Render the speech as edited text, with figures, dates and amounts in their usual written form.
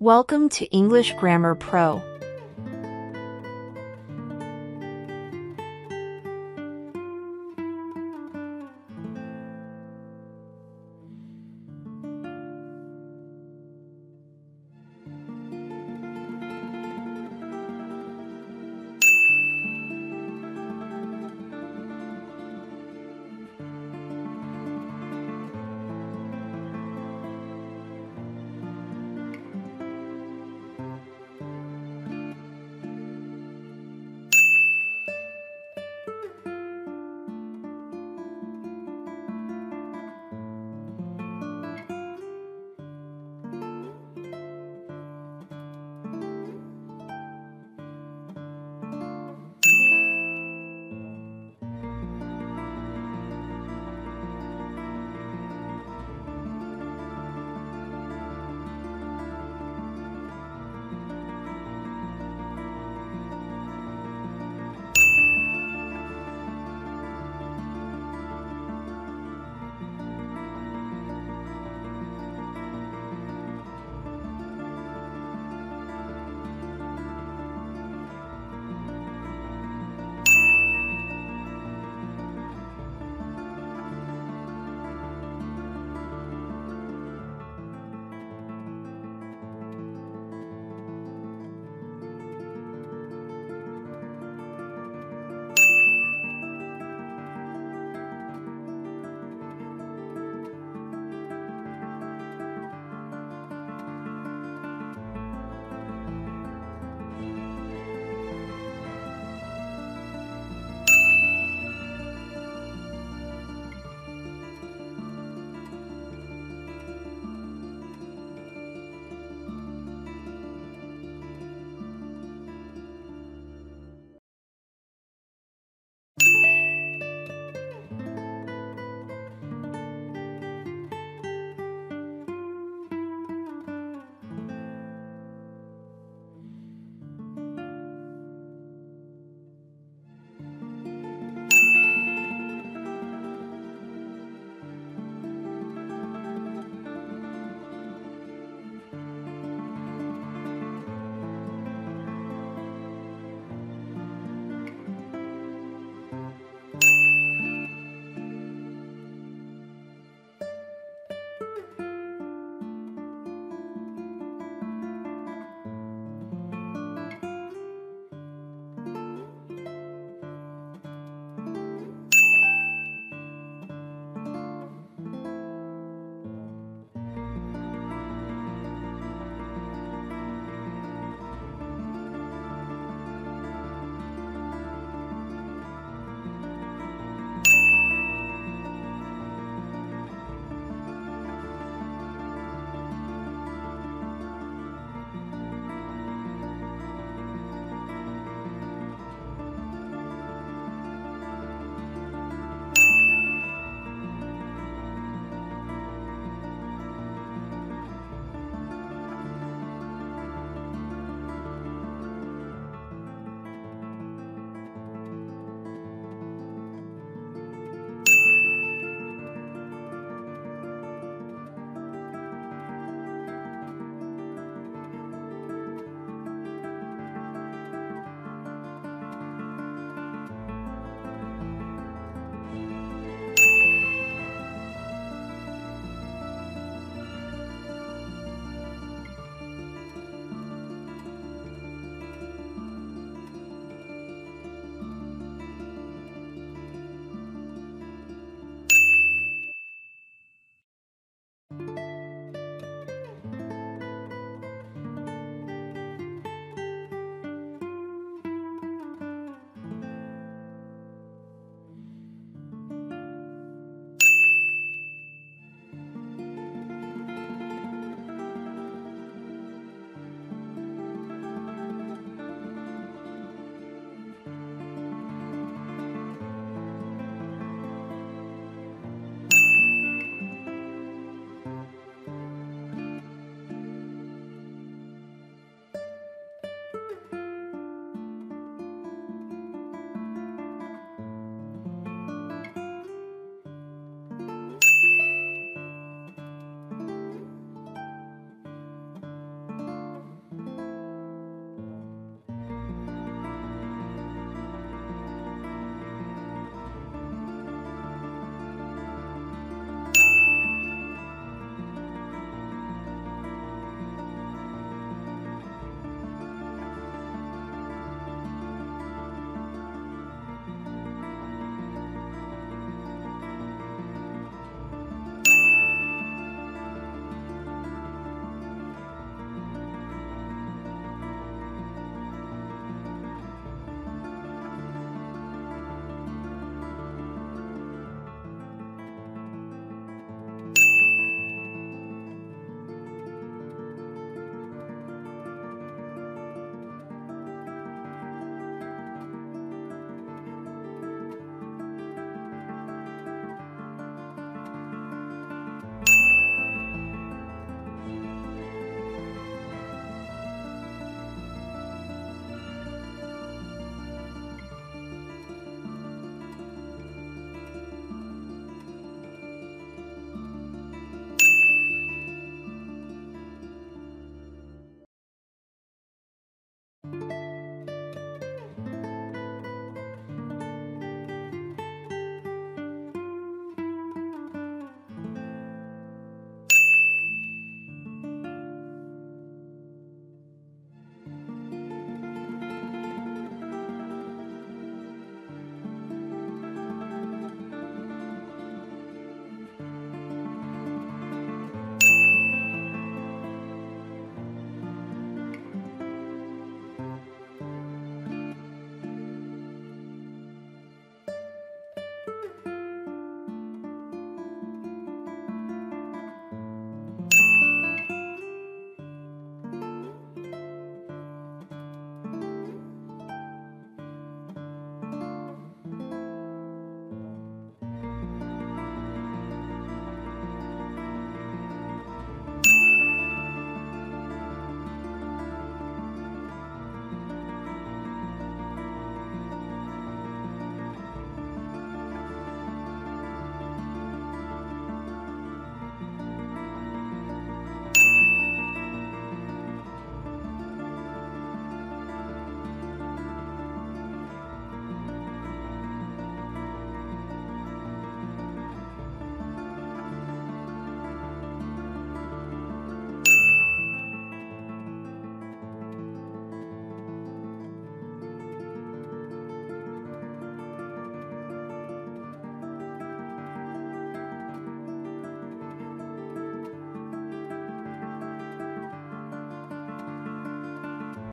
Welcome to English Grammar Pro.